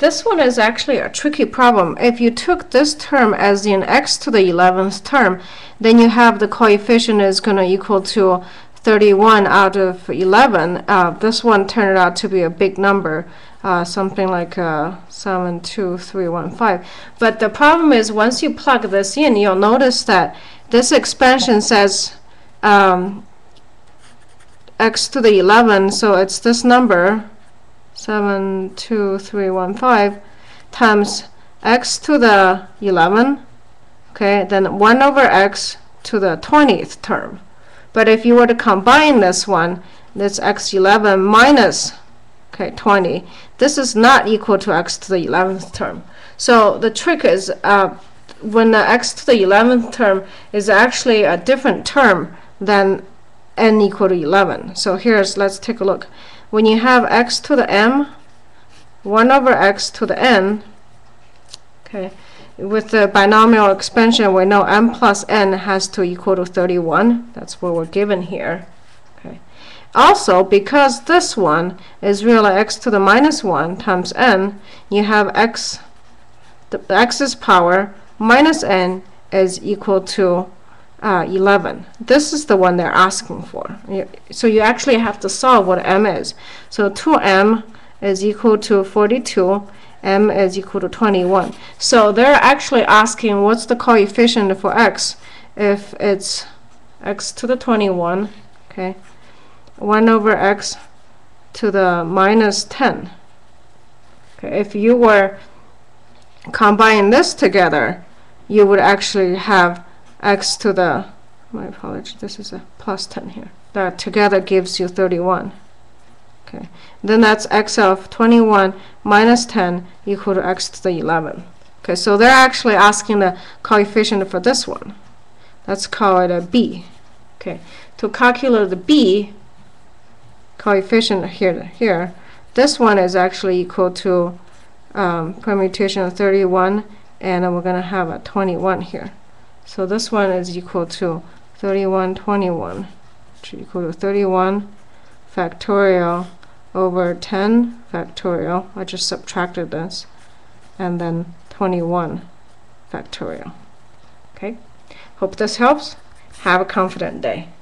This one is actually a tricky problem. If you took this term as in x to the 11th term, then you have the coefficient is going to equal to 31 out of 11. This one turned out to be a big number, something like 72315. But the problem is, once you plug this in, you'll notice that this expansion says x to the 11, so it's this number 72315 times x to the 11, okay, then 1 over x to the 20th term. But if you were to combine this one, that's x11 minus 20. This is not equal to x to the 11th term. So the trick is when the x to the 11th term is actually a different term than n equal to 11. So here's, let's take a look. When you have x to the m, 1 over x to the n, okay, with the binomial expansion, we know m plus n has to equal to 31. That's what we're given here. Okay. Also, because this one is really x to the minus 1 times n, you have x, the x's power minus n is equal to 11. This is the one they're asking for. So you actually have to solve what m is. So 2m is equal to 42. M is equal to 21. So they're actually asking what's the coefficient for x if it's x to the 21, okay, 1 over x to the minus 10. Okay, if you were combining this together, you would actually have x to the, my apologies, this is a plus 10 here. That together gives you 31. Okay. Then that's x of 21 minus 10 equal to x to the 11. Okay, so they're actually asking the coefficient for this one. Let's call it a b. Okay, to calculate the b coefficient here, this one is actually equal to permutation of 31, and we're going to have a 21 here. So this one is equal to 31, 21, which is equal to 31 factorial over 10 factorial, I just subtracted this, and then 21 factorial. Okay, hope this helps. Have a confident day.